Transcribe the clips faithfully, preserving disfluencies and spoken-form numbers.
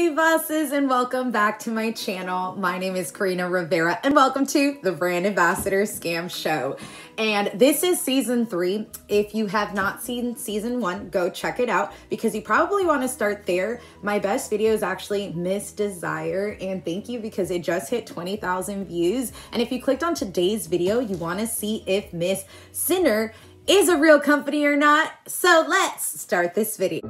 Lady Bosses, and welcome back to my channel. My name is Carina Rivera, and welcome to The Brand Ambassador Scam Show. And this is season three. If you have not seen season one, go check it out because you probably want to start there. My best video is actually Miss Desire, and thank you because it just hit twenty thousand views. And if you clicked on today's video, you want to see if Miss Sinner is a real company or not. So let's start this video.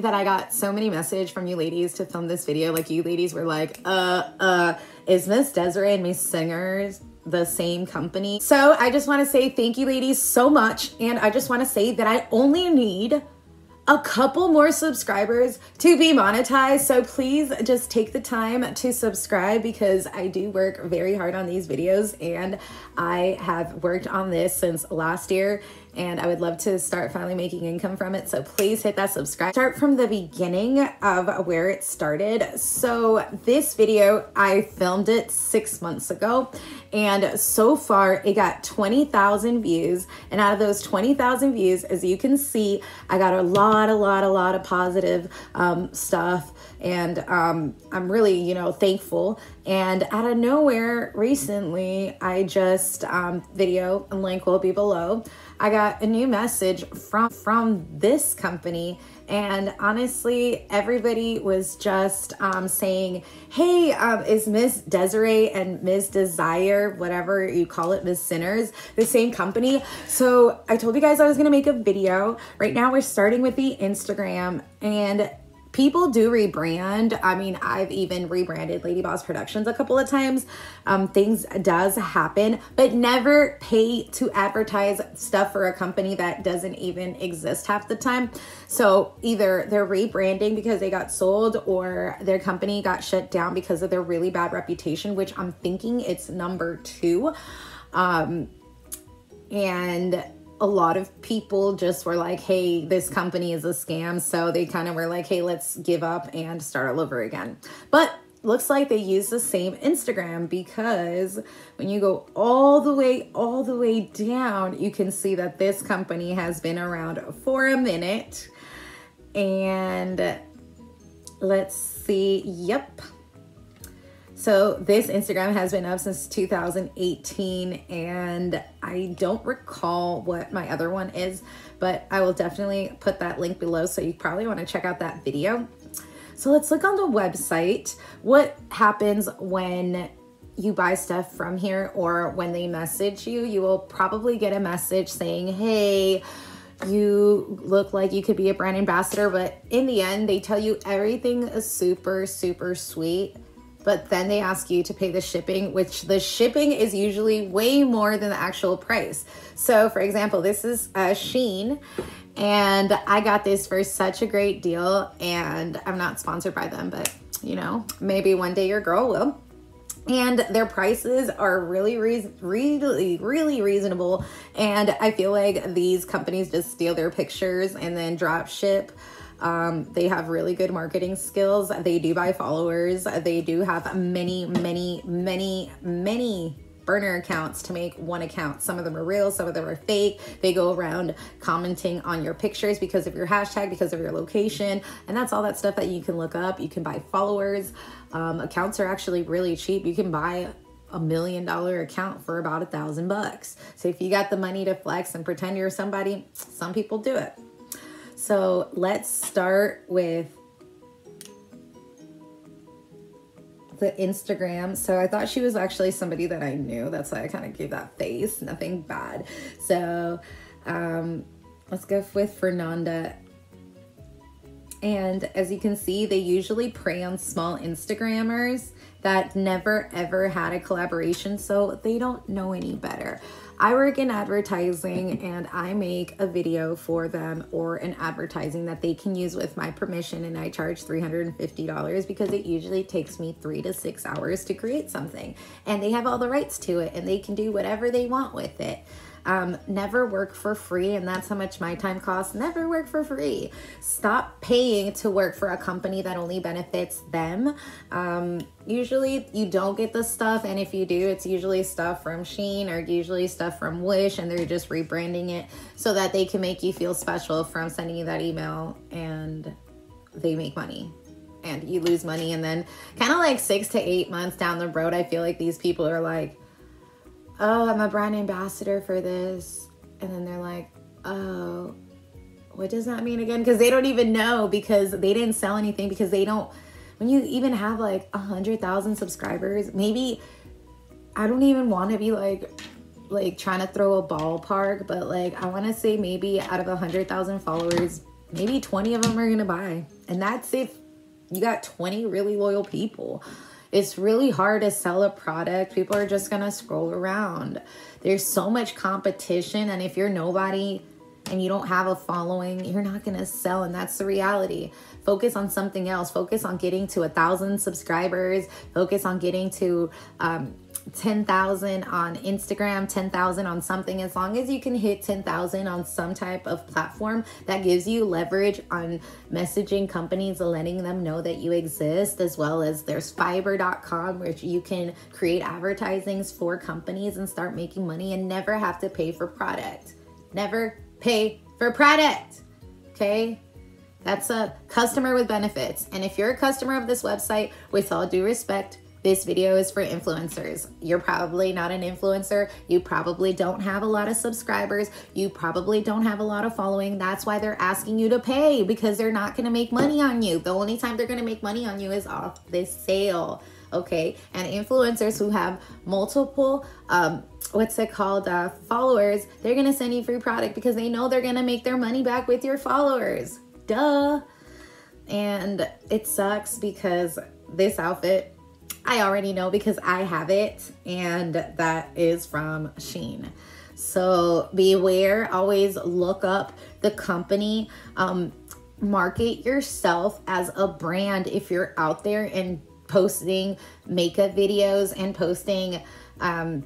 That I got so many messages from you ladies to film this video. Like, you ladies were like, uh, uh, is Miss Desiree and Miss Singers the same company? So I just want to say thank you ladies so much. And I just want to say that I only need a couple more subscribers to be monetized. So please just take the time to subscribe because I do work very hard on these videos, and I have worked on this since last year, and I would love to start finally making income from it. So please hit that subscribe. Start from the beginning of where it started. So this video, I filmed it six months ago, and so far it got twenty thousand views. And out of those twenty thousand views, as you can see, I got a lot, a lot, a lot of positive um, stuff. And um, I'm really, you know, thankful. And out of nowhere recently, I just, um, video and link will be below, I got a new message from, from this company. And honestly, everybody was just um, saying, hey, um, is Miss Desiree and Miss Desire, whatever you call it, Miss Sinners, the same company? So I told you guys I was gonna make a video. Right now we're starting with the Instagram, and people do rebrand. I mean, I've even rebranded Lady Boss Productions a couple of times. Um, things does happen, but never pay to advertise stuff for a company that doesn't even exist half the time. So either they're rebranding because they got sold, or their company got shut down because of their really bad reputation, which I'm thinking it's number two. Um, and a lot of people just were like, hey, this company is a scam. So they kind of were like, hey, let's give up and start all over again. But looks like they use the same Instagram, because when you go all the way, all the way down, you can see that this company has been around for a minute. And let's see. Yep. So this Instagram has been up since two thousand eighteen, and I don't recall what my other one is, but I will definitely put that link below, so you probably want to check out that video. So let's look on the website. What happens when you buy stuff from here, or when they message you? You will probably get a message saying, hey, you look like you could be a brand ambassador, but in the end, they tell you everything is super, super sweet. But then they ask you to pay the shipping, which the shipping is usually way more than the actual price. So for example, this is uh, Shein, and I got this for such a great deal, and I'm not sponsored by them, but you know, maybe one day your girl will. And their prices are really, really, really reasonable. And I feel like these companies just steal their pictures and then drop ship. Um, they have really good marketing skills. They do buy followers. They do have many, many, many, many burner accounts to make one account. Some of them are real, some of them are fake. They go around commenting on your pictures because of your hashtag, because of your location. And that's all that stuff that you can look up. You can buy followers. Um, accounts are actually really cheap. You can buy a million dollar account for about a thousand bucks. So if you got the money to flex and pretend you're somebody, some people do it. So let's start with the Instagram. So I thought she was actually somebody that I knew. That's why I kind of gave that face, nothing bad. So um, let's go with Fernanda. And as you can see, they usually prey on small Instagrammers that never ever had a collaboration, so they don't know any better. I work in advertising, and I make a video for them or an advertising that they can use with my permission, and I charge three hundred fifty dollars because it usually takes me three to six hours to create something, and they have all the rights to it, and they can do whatever they want with it. Um, never work for free, and that's how much my time costs. Never work for free. Stop paying to work for a company that only benefits them. Um, usually you don't get this stuff, and if you do, it's usually stuff from Shein or usually stuff from Wish, and they're just rebranding it so that they can make you feel special from sending you that email, and they make money. And you lose money, and then kind of like six to eight months down the road, I feel like these people are like, oh, I'm a brand ambassador for this. And then they're like, oh, what does that mean again? Because they don't even know, because they didn't sell anything, because they don't, when you even have like one hundred thousand subscribers, maybe, I don't even want to be like, like trying to throw a ballpark, but like I want to say maybe out of one hundred thousand followers, maybe twenty of them are going to buy. And that's if you got twenty really loyal people. It's really hard to sell a product. People are just gonna scroll around. There's so much competition, and if you're nobody and you don't have a following, you're not gonna sell, and that's the reality. Focus on something else. Focus on getting to a thousand subscribers. Focus on getting to um, ten thousand on Instagram, ten thousand on something. As long as you can hit ten thousand on some type of platform, that gives you leverage on messaging companies and letting them know that you exist, as well as there's Fiverr dot com, which you can create advertisings for companies and start making money and never have to pay for product. Never pay for product, okay? That's a customer with benefits. And if you're a customer of this website, with all due respect, this video is for influencers. You're probably not an influencer. You probably don't have a lot of subscribers. You probably don't have a lot of following. That's why they're asking you to pay, because they're not gonna make money on you. The only time they're gonna make money on you is off this sale, okay? And influencers who have multiple, um, what's it called, uh, followers, they're gonna send you free product because they know they're gonna make their money back with your followers, duh. And it sucks because this outfit, I already know because I have it, and that is from Shein. So beware, always look up the company. Um, market yourself as a brand if you're out there and posting makeup videos and posting um,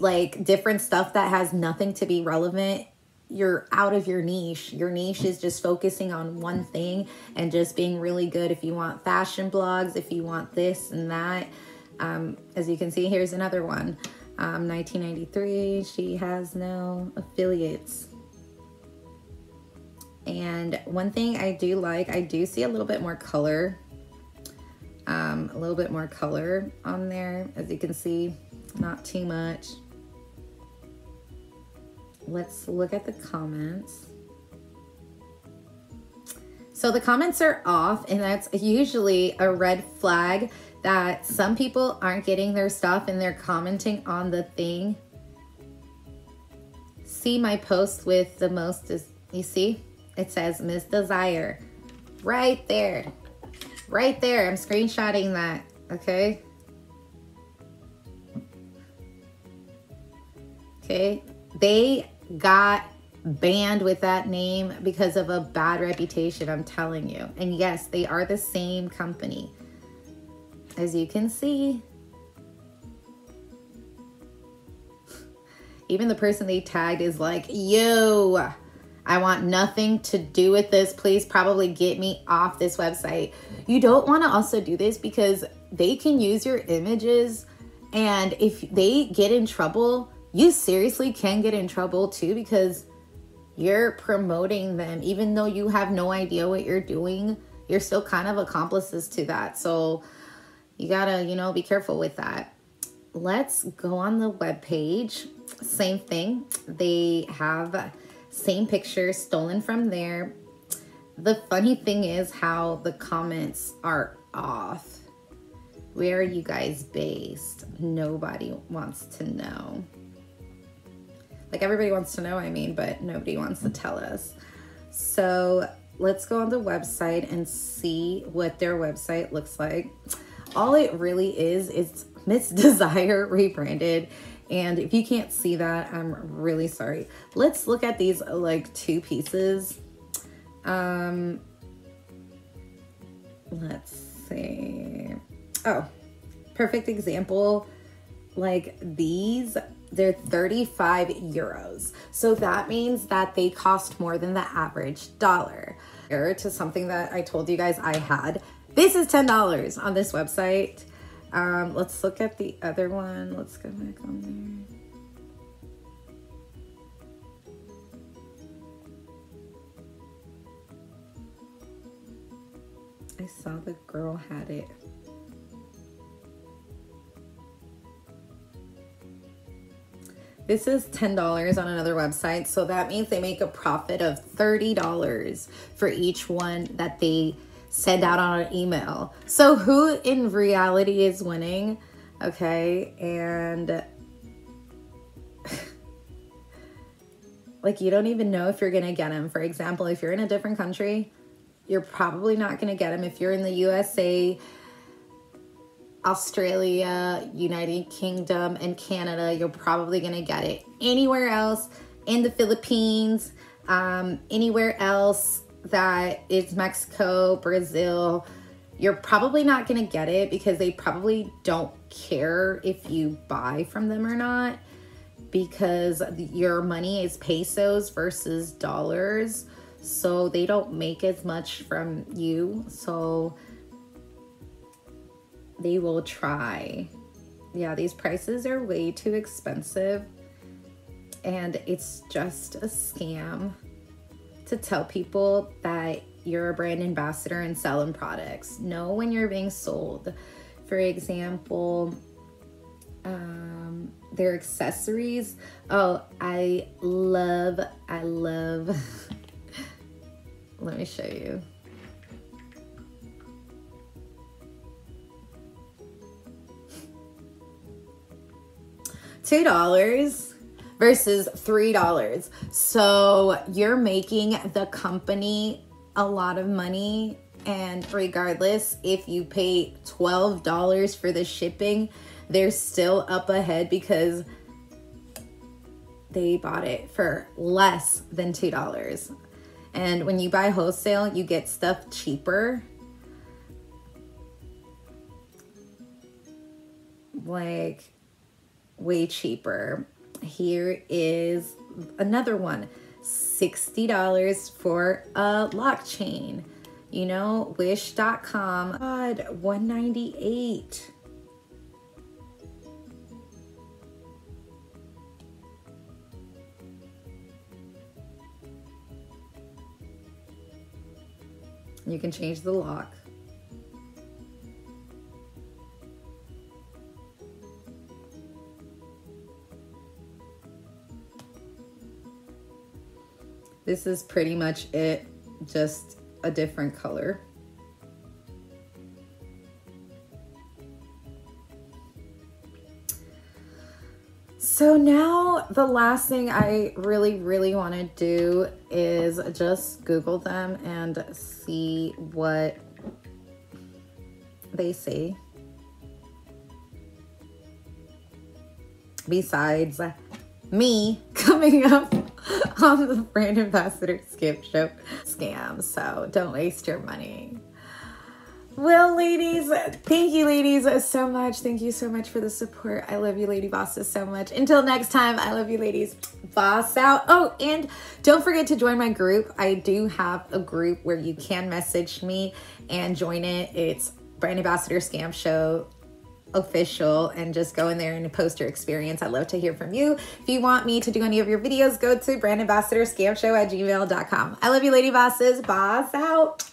like different stuff that has nothing to be relevant. You're out of your niche. Your niche is just focusing on one thing and just being really good. If you want fashion blogs, if you want this and that, um, as you can see, here's another one. Um, nineteen ninety-three, she has no affiliates. And one thing I do like, I do see a little bit more color, um, a little bit more color on there. As you can see, not too much. Let's look at the comments. So the comments are off, and that's usually a red flag that some people aren't getting their stuff and they're commenting on the thing. See my post with the most, you see? It says Miss Desire. Right there. Right there. I'm screenshotting that, okay? Okay. They got banned with that name because of a bad reputation, I'm telling you. And yes, they are the same company. As you can see, even the person they tagged is like, yo, I want nothing to do with this. Please probably get me off this website. You don't want to also do this because they can use your images, and if they get in trouble, you seriously can get in trouble too, because you're promoting them. Even though you have no idea what you're doing, you're still kind of accomplices to that. So you gotta, you know, be careful with that. Let's go on the webpage. Same thing. They have same picture stolen from there. The funny thing is how the comments are off. Where are you guys based? Nobody wants to know. Like, everybody wants to know, I mean, but nobody wants to tell us. So let's go on the website and see what their website looks like. All it really is, is Miss Desire rebranded. And if you can't see that, I'm really sorry. Let's look at these like two pieces. Um, let's see. Oh, perfect example. Like these they're thirty-five euros. So that means that they cost more than the average dollar. Compared to something that I told you guys I had, this is ten dollars on this website. Um, let's look at the other one. Let's go back on there. I saw the girl had it. This is ten dollars on another website, so that means they make a profit of thirty dollars for each one that they send out on an email. So who in reality is winning? Okay, and like you don't even know if you're gonna get them. For example, if you're in a different country, you're probably not gonna get them. If you're in the U S A, Australia, United Kingdom, and Canada, you're probably gonna get it. Anywhere else, in the Philippines, um, anywhere else that is Mexico, Brazil, you're probably not gonna get it because they probably don't care if you buy from them or not, because your money is pesos versus dollars. So they don't make as much from you. So they will try. Yeah, these prices are way too expensive. And it's just a scam to tell people that you're a brand ambassador and selling products. Know when you're being sold. For example, um, their accessories. Oh, I love, I love... Let me show you. two dollars versus three dollars. So you're making the company a lot of money. And regardless, if you pay twelve dollars for the shipping, they're still up ahead because they bought it for less than two dollars. And when you buy wholesale, you get stuff cheaper. Like, way cheaper. Here is another one. sixty dollars for a lock chain. You know, wish dot com. God, one ninety-eight. You can change the lock. This is pretty much it, just a different color. So now the last thing I really, really want to do is just Google them and see what they say. Besides me coming up on the Brand Ambassador Scam Show scam, so don't waste your money. Well, ladies, thank you, ladies, so much. Thank you so much for the support. I love you, lady bosses, so much. Until next time, I love you, ladies. Boss out. Oh, and don't forget to join my group. I do have a group where you can message me and join it. It's Brand Ambassador Scam Show Official, and just go in there and post your experience. I'd love to hear from you. If you want me to do any of your videos, go to brand ambassador scam show at gmail dot com. I love you, lady bosses. Boss out.